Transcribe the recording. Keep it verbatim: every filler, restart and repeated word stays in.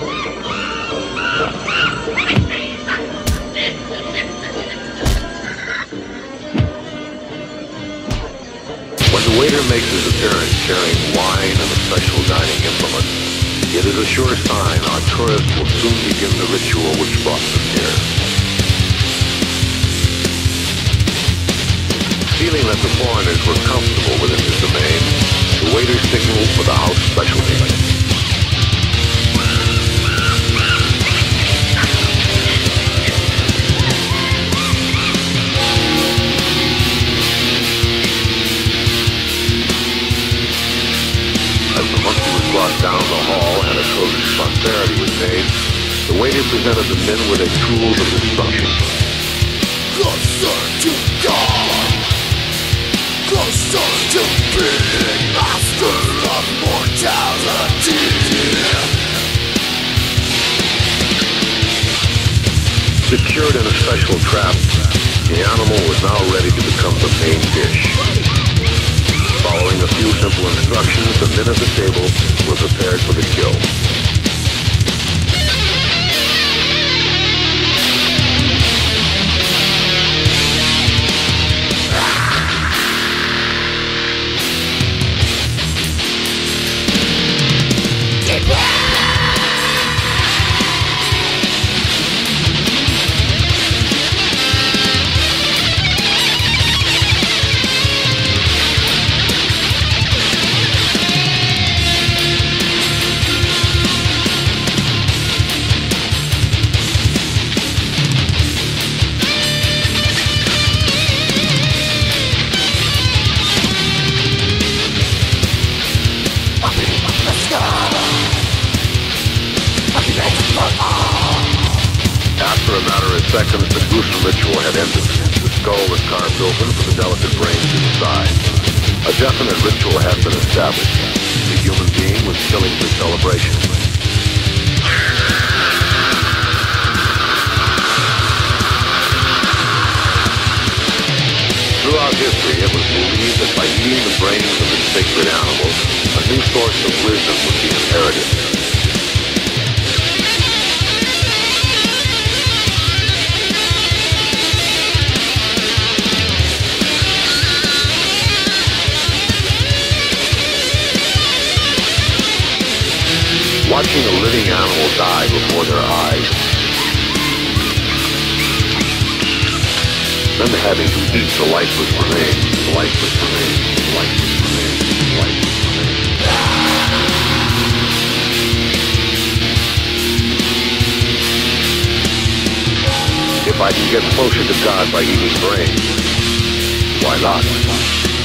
When the waiter makes his appearance carrying wine and a special dining implement, it is a sure sign our tourists will soon begin the ritual which brought them here. Feeling that the foreigners were comfortable within his domain, the waiter signaled for the house specialty. Down the hall and a closing prosperity was made, the waiter presented the men with a tool of destruction. Closer to God! Closer to being master of mortality! Secured in a special trap, the animal was now ready to become the main dish. Following a few simple instructions, the men at the table were prepared for the kill. After a matter of seconds, the gruesome ritual had ended. The skull was carved open for the delicate brains inside. A definite ritual had been established. The human being was killing for celebration. Throughout history, it was believed that by eating the brains of the sacred animals, a new source of wisdom would be inherited. Watching a living animal die before their eyes, then having to eat the lifeless remains, the lifeless remains, the lifeless remains, the lifeless remains. If I can get closer to God by eating brains, why not?